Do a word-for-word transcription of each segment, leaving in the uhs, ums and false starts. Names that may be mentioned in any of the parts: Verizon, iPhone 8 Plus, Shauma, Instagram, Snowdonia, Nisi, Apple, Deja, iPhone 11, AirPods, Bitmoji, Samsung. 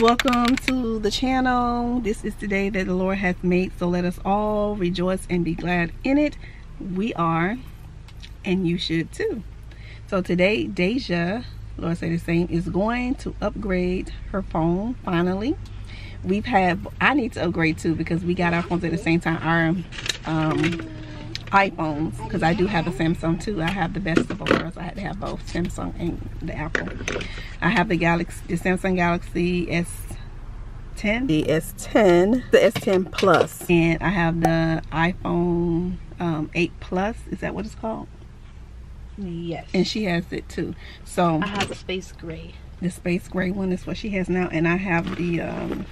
welcome to the channel. This is the day that the Lord hath made, so let us all rejoice and be glad in it. We are, and you should too. So today, Deja, Lord say the same, is going to upgrade her phone finally. We've had, I need to upgrade too, because we got our phones at the same time, our um, iPhones, because I do have a Samsung too. I have the best of both worlds. I had to have both Samsung and the Apple. I have the Galaxy, the Samsung Galaxy S ten, the S ten, the S ten Plus, and I have the iPhone um, eight Plus. Is that what it's called? Yes. And she has it too. So I have the space gray. The space gray one is what she has now, and I have the um,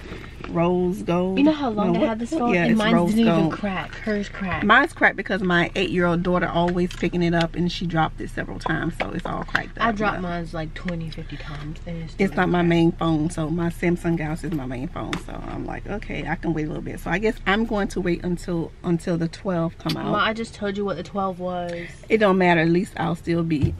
rose gold. You know how long no, I what? had this phone? Yeah, and mine didn't gold. even crack. Hers cracked. Mine's cracked because my eight-year-old daughter always picking it up, and she dropped it several times, so it's all cracked up. I dropped mine's like twenty, fifty times. And it's it's not crack. my main phone, so my Samsung Galaxy is my main phone, so I'm like, okay, I can wait a little bit. So I guess I'm going to wait until until the twelve come out. Mom, I just told you what the twelve was. It don't matter. At least I'll still be...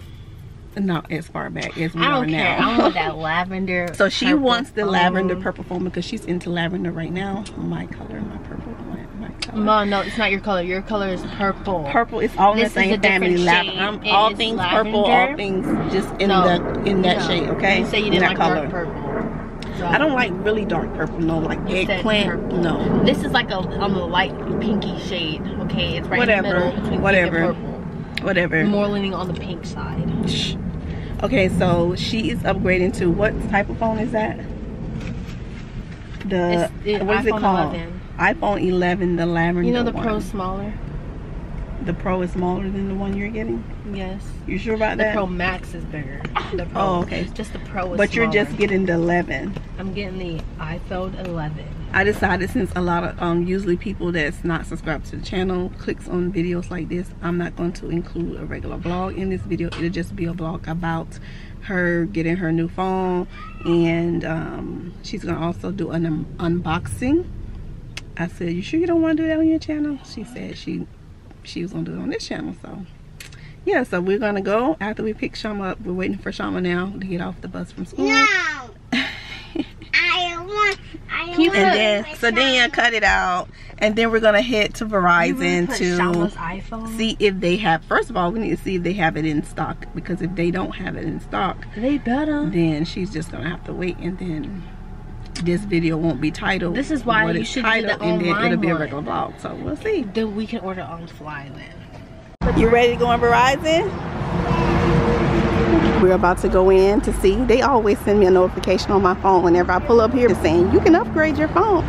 not as far back as we I don't are care. now. I want that lavender. So she wants the foam. lavender purple foam because she's into lavender right now. My color, my purple, my, my color. Mom, no, it's not your color. Your color is purple. Purple. It's all this in the same family. Lavender. I'm, all things lavender. purple. All things just in no, the in that no. shade. Okay. You say you didn't like dark purple. So I don't like really dark purple. No, like eggplant. No. This is like a um, a light pinky shade. Okay, it's right Whatever. in the middle between Whatever. pink and purple. Whatever. More leaning on the pink side. Shh. Okay, so she is upgrading to what type of phone is that? The it, what is it called? eleven. iPhone eleven, the lavender. You know the one. Pro smaller. The Pro is smaller than the one you're getting. Yes. You sure about the that? The Pro Max is bigger. The Pro, oh, okay. Just the Pro. Is but you're smaller. just getting the eleven. I'm getting the iPhone eleven. I decided, since a lot of um usually people that's not subscribed to the channel clicks on videos like this, I'm not going to include a regular vlog in this video. It'll just be a vlog about her getting her new phone, and um she's gonna also do an um, unboxing. I said, you sure you don't want to do that on your channel? She said she she was gonna do it on this channel. So yeah, so we're gonna go after we pick Shauma up. We're waiting for Shauma now to get off the bus from school. No. And then, so then cut it out, and then we're gonna head to Verizon to see if they have. First of all, we need to see if they have it in stock, because if they don't have it in stock, they better. Then she's just gonna have to wait, and then this video won't be titled. This is why you should do the online one. It'll be a regular vlog, so we'll see. Then we can order on the fly then. You ready to go on Verizon? We're about to go in to see. They always send me a notification on my phone whenever I pull up here saying you can upgrade your phone.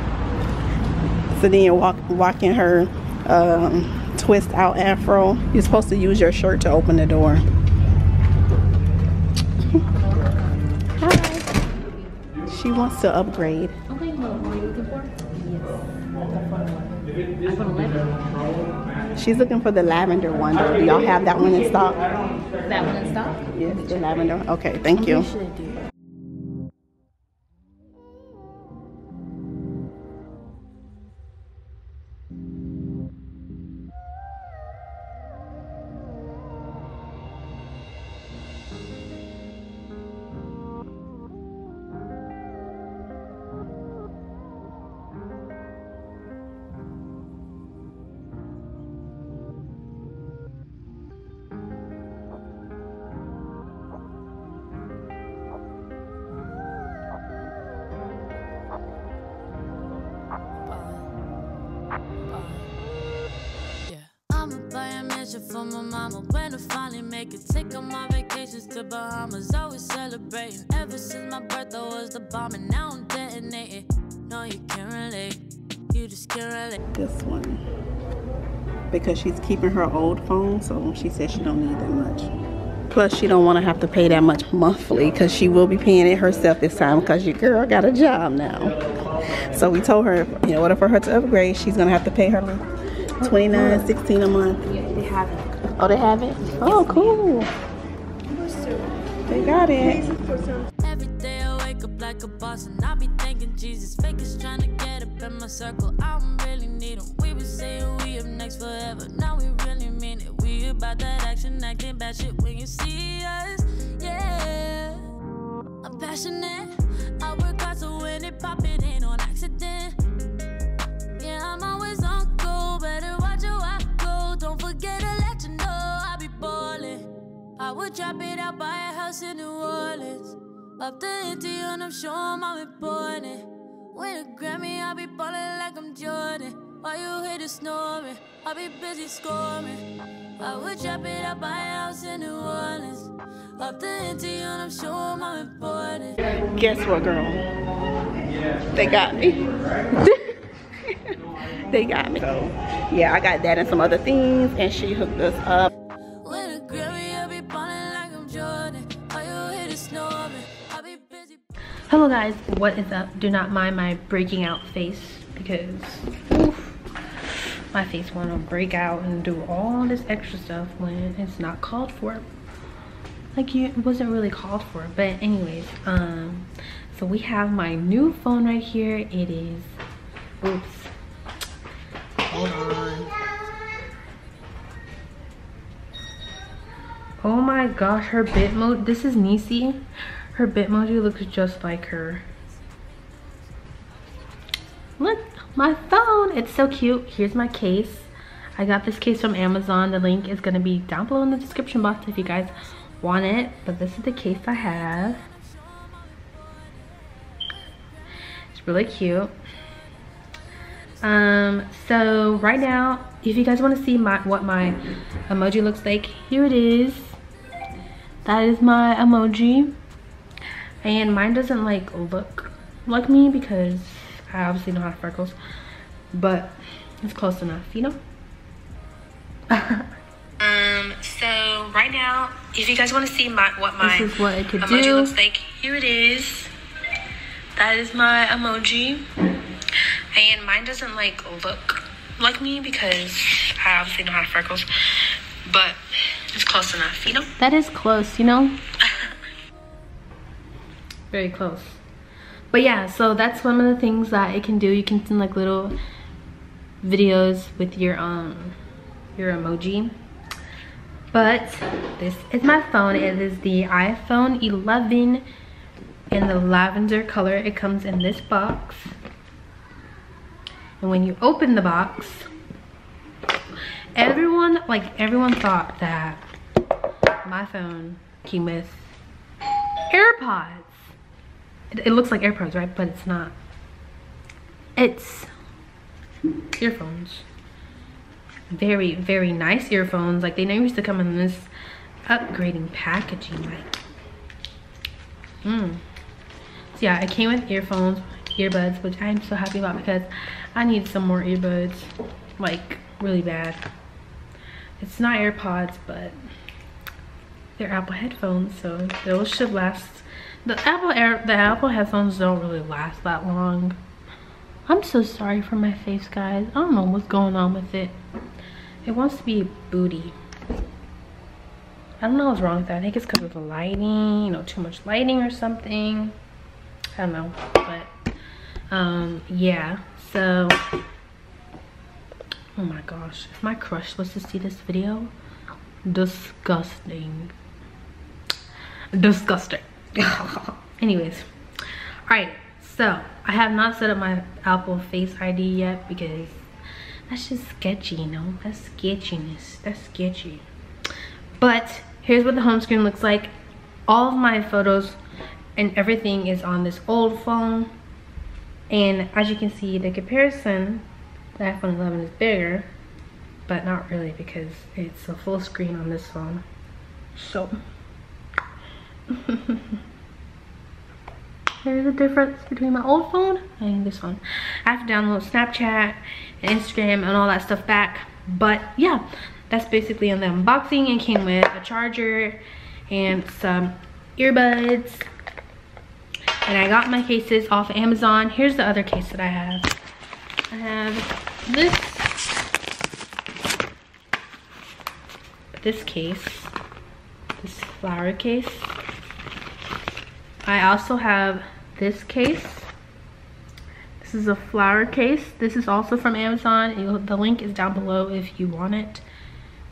So then walk, walking her um, twist out afro. You're supposed to use your shirt to open the door. Hi. She wants to upgrade. Okay, what are you looking for? Yes. iPhone eleven. She's looking for the lavender one. Do y'all have that one in stock? That one in stock? Yes, the lavender. Okay, thank you. For my mama, when I finally make it, take on my vacations to Bahamas, always celebrating. Ever since my birth, I was the bomb, and now I'm detonating. No, you can't relate, you just can't relate. This one, because she's keeping her old phone, so she said she don't need that much. Plus, she don't want to have to pay that much monthly, because she will be paying it herself this time, because your girl got a job now. So we told her, in order for her to upgrade, she's gonna have to pay her twenty-nine sixteen a month. Yeah, they have it. Oh, they have it? Oh, cool. They got it. Every day I wake up like a boss, and I be thinking Jesus, fake is trying to get up in my circle. I don't really need them. We were saying we up next forever. Now we really mean it. We about that action, acting bad shit when you see us. Yeah. I'm passionate. I work hard to win it. it pop, it ain't on accident. Yeah, I'm always on go, better watch how I go. Don't forget to let you know I be ballin'. I would drop it out, buy a house in New Orleans. Up the empty and I'm sure I'm important. With a Grammy, I be ballin' like I'm Jordan. While you hear the snoring, I be busy scoring. I would drop it out, buy a house in New Orleans. Up the empty and I'm sure I'm important. Guess what, girl? They got me. They got me. So, yeah, I got that and some other things, and she hooked us up. With a Grammy, I be ballin' like I'm Jordan. While you hear the snoring, I be busy. Hello guys, what is up? Do not mind my breaking out face because oof, my face want to break out and do all this extra stuff when it's not called for. Like, it wasn't really called for, but anyways, um so we have my new phone right here. It is, oops, hold on, oh my gosh, her Bitmoji, this is Nisi. Her Bitmoji looks just like her. Look, my phone, it's so cute. Here's my case. I got this case from Amazon. The link is gonna be down below in the description box if you guys want it. But this is the case I have. It's really cute. Um, so right now, if you guys wanna see my what my emoji looks like, here it is. That is my emoji. And mine doesn't like look like me because I obviously don't have freckles, but it's close enough, you know. Um so right now, if you guys want to see my what my this is what it could emoji do. Looks like, here it is. That is my emoji, and mine doesn't like look like me because I obviously don't have freckles, but it's close enough, you know. That is close, you know. Very close. But yeah, so that's one of the things that it can do. You can send like little videos with your um your emoji. But this is my phone. It is the iPhone eleven in the lavender color. It comes in this box, and when you open the box, everyone like everyone thought that my phone came with AirPods. It looks like AirPods, right? But it's not. It's earphones. Very, very nice earphones. Like, they never used to come in this upgrading packaging. Like, mm. So yeah, it came with earphones, earbuds, which I'm so happy about because I need some more earbuds, like really bad. It's not AirPods, but they're Apple headphones, so those should last. The Apple Air, the Apple headphones don't really last that long. I'm so sorry for my face, guys. I don't know what's going on with it. It wants to be booty. I don't know what's wrong with that. I think it's because of the lighting, you know, too much lighting or something. I don't know, but um, yeah. So, oh my gosh, if my crush was to see this video, disgusting, disgusting. Anyways, all right, so I have not set up my Apple Face I D yet because that's just sketchy, you know. That's sketchiness, that's sketchy. But here's what the home screen looks like. All of my photos and everything is on this old phone, and as you can see, the comparison, the iPhone eleven is bigger, but not really because it's a full screen on this phone. So there's a difference between my old phone and this one. I have to download Snapchat and Instagram and all that stuff back, but yeah, that's basically in the unboxing. It came with a charger and some earbuds, and I got my cases off Amazon. Here's the other case that I have. I have this this case, this flower case. I also have this case. This is a flower case. This is also from Amazon. The link is down below if you want it.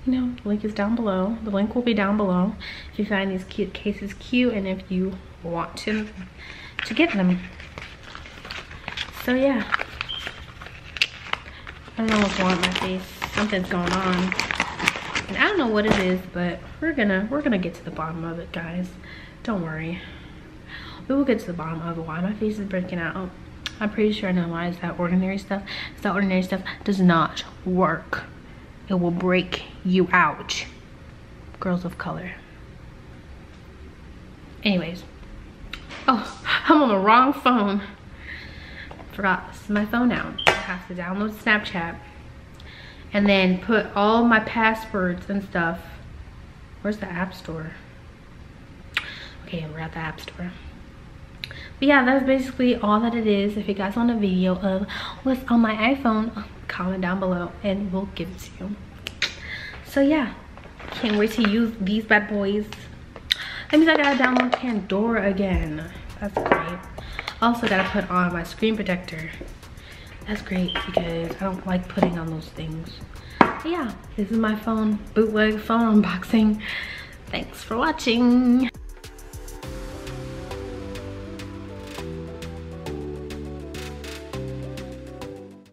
You know, the link is down below. The link will be down below if you find these cute cases cute and if you want to to get them. So yeah, I don't know what's wrong with my face. Something's going on, and I don't know what it is, but we're gonna we're gonna get to the bottom of it, guys. Don't worry, we will get to the bottom of why my face is breaking out. I'm pretty sure now why is that ordinary stuff. It's that ordinary stuff does not work. It will break you out, girls of color. Anyways, oh, I'm on the wrong phone. Forgot this is my phone now. I have to download Snapchat and then put all my passwords and stuff. Where's the app store? Okay, we're at the app store. But yeah, that's basically all that it is. If you guys want a video of what's on my iPhone, comment down below and we'll give it to you. So yeah, can't wait to use these bad boys. That means I gotta download Pandora again. That's great. Also gotta put on my screen protector. That's great because I don't like putting on those things. But yeah, this is my phone bootleg phone unboxing. Thanks for watching.